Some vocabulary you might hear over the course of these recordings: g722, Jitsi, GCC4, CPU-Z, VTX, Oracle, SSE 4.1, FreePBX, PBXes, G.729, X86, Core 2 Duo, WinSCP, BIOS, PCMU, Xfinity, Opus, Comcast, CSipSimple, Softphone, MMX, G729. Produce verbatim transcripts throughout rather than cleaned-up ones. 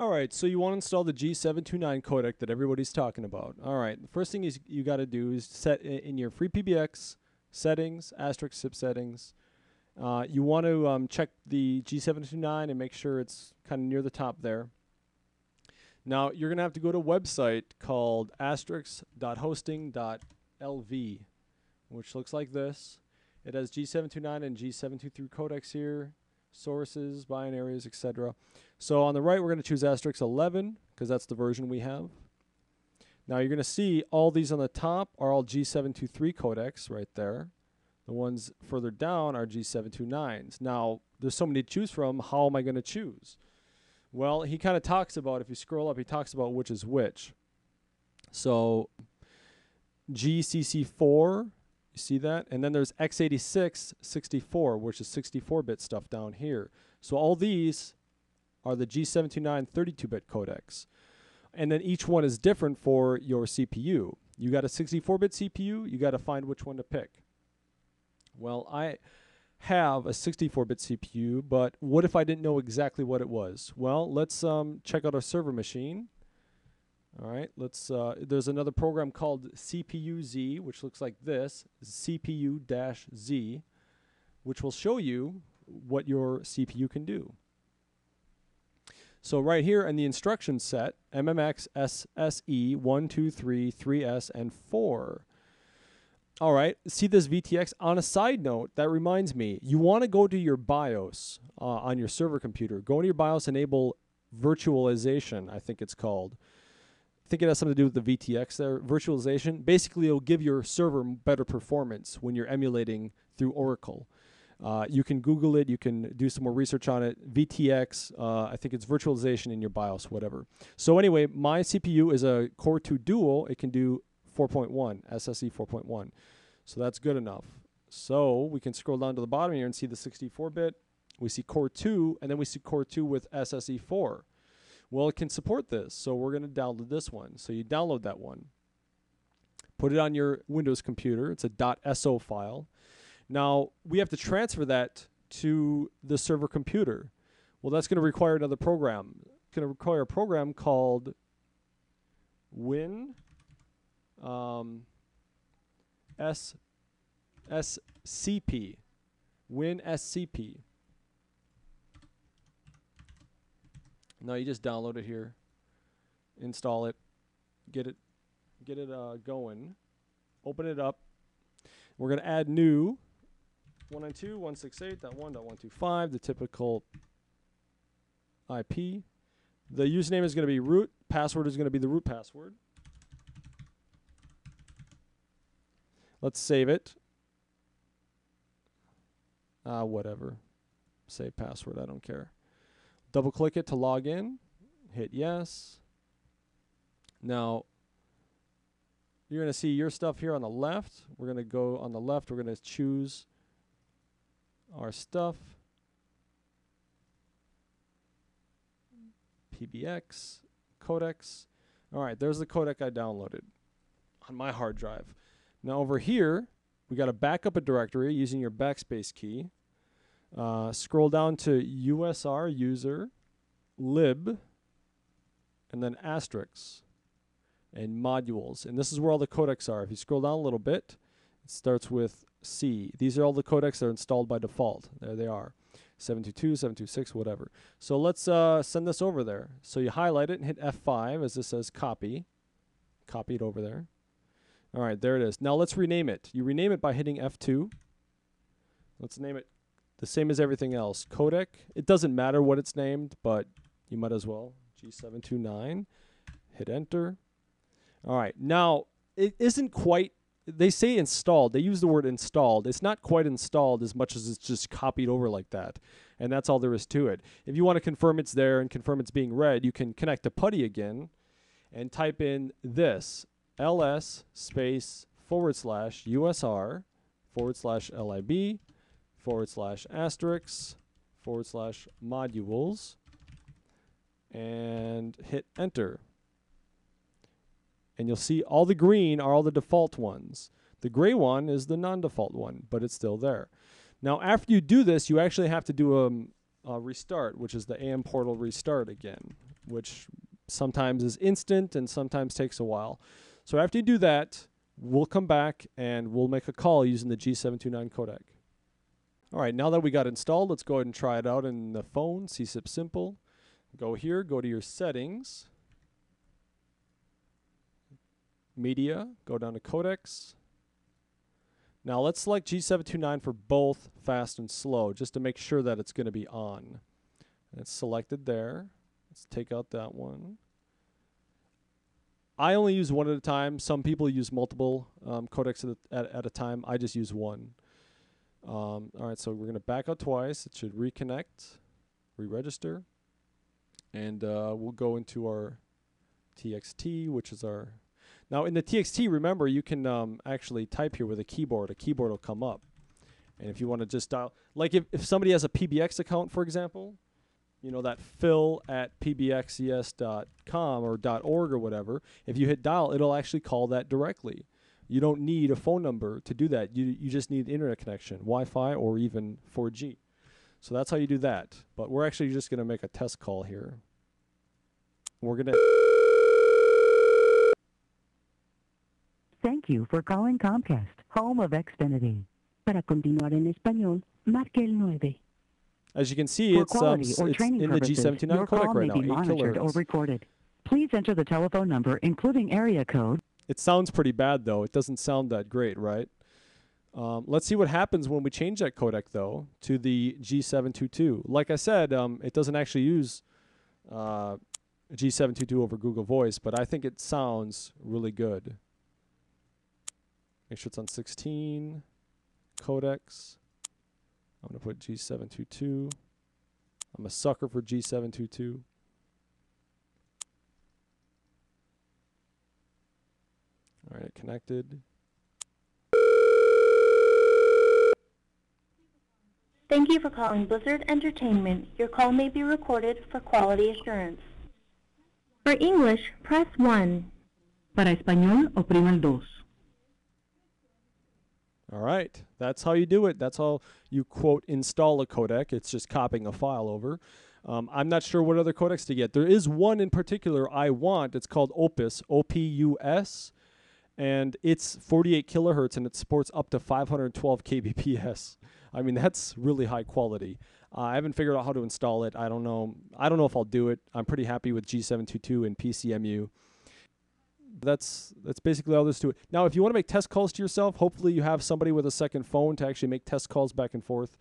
Alright, so you want to install the G seven twenty-nine codec that everybody's talking about. Alright, the first thing is you got to do is set in, in your FreePBX settings, asterisk S I P settings. Uh, you want to um, check the G seven twenty-nine and make sure it's kind of near the top there. Now, you're going to have to go to a website called asterisk dot hosting dot L V, which looks like this. It has G seven twenty-nine and G seven twenty-three codecs here, sources, binaries, et cetera. So on the right, we're going to choose asterisk eleven because that's the version we have. Now you're going to see all these on the top are all G seven twenty-three codecs right there. The ones further down are G seven twenty-nines. Now there's so many to choose from. How am I going to choose? Well, he kind of talks about, if you scroll up, he talks about which is which. So G C C four. You see that? And then there's x eighty-six sixty-four, which is sixty-four bit stuff down here. So all these are the G seven twenty-nine thirty-two bit codecs. And then each one is different for your C P U. You got a sixty-four bit C P U, you got to find which one to pick. Well, I have a sixty-four bit C P U, but what if I didn't know exactly what it was? Well, let's um, check out our server machine. Alright, let's, uh, there's another program called C P U Z, which looks like this, C P U Z, which will show you what your C P U can do. So right here in the instruction set, M M X, S S E, one, two, three, three S, and four. Alright, see this V T X? On a side note, that reminds me, you want to go to your BIOS uh, on your server computer. Go to your BIOS, enable virtualization, I think it's called. I think it has something to do with the V T X there. Virtualization, basically it'll give your server better performance when you're emulating through Oracle. Uh, you can Google it, you can do some more research on it. V T X, uh, I think it's virtualization in your BIOS, whatever. So anyway, my C P U is a Core two Duo. It can do four point one, S S E four point one. So that's good enough. So we can scroll down to the bottom here and see the sixty-four bit. We see Core two, and then we see Core two with S S E four. Well, it can support this, so we're going to download this one. So you download that one. Put it on your Windows computer. It's a .so file. Now, we have to transfer that to the server computer. Well, that's going to require another program. It's going to require a program called Win um, S, S C P. WinSCP. No, you just download it here, install it, get it, get it uh, going, open it up. We're going to add new one ninety-two dot one sixty-eight dot one dot one twenty-five, the typical I P. The username is going to be root, password is going to be the root password. Let's save it. Ah, whatever. Save password, I don't care. Double click it to log in, hit yes. Now, you're going to see your stuff here on the left. We're going to go on the left, we're going to choose our stuff. P B X, codecs. All right, there's the codec I downloaded on my hard drive. Now over here, we got to back up a directory using your backspace key. Uh, scroll down to U S R, user, lib, and then asterisks and modules. And this is where all the codecs are. If you scroll down a little bit, it starts with C. These are all the codecs that are installed by default. There they are, seven twenty-two, seven twenty-six, whatever. So let's uh, send this over there. So you highlight it and hit F five, as this says copy. Copy it over there. All right, there it is. Now let's rename it. You rename it by hitting F two. Let's name it the same as everything else. Codec. It doesn't matter what it's named, but you might as well. G seven twenty-nine. Hit enter. All right. Now, it isn't quite, they say installed. They use the word installed. It's not quite installed as much as it's just copied over like that. And that's all there is to it. If you want to confirm it's there and confirm it's being read, you can connect to PuTTY again and type in this. Ls space forward slash usr forward slash lib forward slash asterisk forward slash modules and hit enter, and you'll see all the green are all the default ones. The gray one is the non-default one, but it's still there. Now after you do this, you actually have to do a, a restart, which is the A M portal restart again, which sometimes is instant and sometimes takes a while. So after you do that, we'll come back and we'll make a call using the G seven two nine codec. All right, now that we got installed, let's go ahead and try it out in the phone, CSipSimple. Go here, go to your settings, media, go down to codecs. Now let's select G seven two nine for both fast and slow, just to make sure that it's going to be on. And it's selected there. Let's take out that one. I only use one at a time. Some people use multiple um, codecs at a, at, at a time. I just use one. Um, all right, so we're going to back out twice. It should reconnect, re-register, and uh, we'll go into our T X T, which is our... Now in the T X T, remember, you can um, actually type here with a keyboard. A keyboard will come up. And if you want to just dial, like if, if somebody has a P B X account, for example, you know, that phil at p b x e s dot com or .org or whatever, if you hit dial, it'll actually call that directly. You don't need a phone number to do that. You, you just need internet connection, Wi-Fi or even four G. So that's how you do that. But we're actually just going to make a test call here. We're going to... Thank you for calling Comcast, home of Xfinity. Para continuar en español, marque el nueve. As you can see, it's, um, it's in purposes, the G seven two nine codec right now. Your call may be monitored or recorded. Please enter the telephone number, including area code. It sounds pretty bad, though. It doesn't sound that great, right? Um, let's see what happens when we change that codec, though, to the G seven two two. Like I said, um, it doesn't actually use uh, G seven two two over Google Voice, but I think it sounds really good. Make sure it's on sixteen, codecs. I'm gonna put G seven two two. I'm a sucker for G seven two two. All right, connected. Thank you for calling Blizzard Entertainment. Your call may be recorded for quality assurance. For English, press one. Para español, oprima el dos. All right, that's how you do it. That's how you, quote, install a codec. It's just copying a file over. Um, I'm not sure what other codecs to get. There is one in particular I want. It's called Opus, O P U S, and it's forty-eight kilohertz, and it supports up to five hundred twelve K B P S. I mean, that's really high quality. Uh, I haven't figured out how to install it. I don't know. I don't know if I'll do it. I'm pretty happy with G seven two two and P C M U. That's that's basically all there's to it. Now, if you want to make test calls to yourself, hopefully you have somebody with a second phone to actually make test calls back and forth.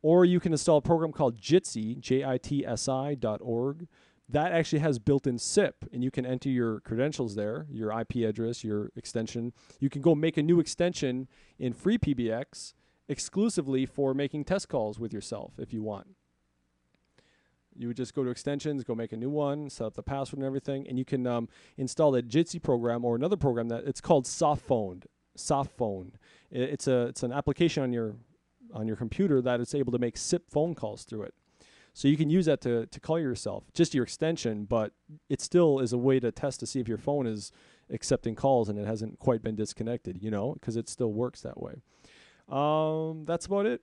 Or you can install a program called Jitsi, J I T S I dot org. That actually has built-in S I P, and you can enter your credentials there, your I P address, your extension. You can go make a new extension in FreePBX exclusively for making test calls with yourself if you want. You would just go to extensions, go make a new one, set up the password and everything, and you can um, install that Jitsi program or another program that it's called Softphone. Softphone. It, it's a it's an application on your on your computer that it's able to make S I P phone calls through it. So you can use that to to call yourself, just your extension, but it still is a way to test to see if your phone is accepting calls and it hasn't quite been disconnected, you know, because it still works that way. Um, that's about it.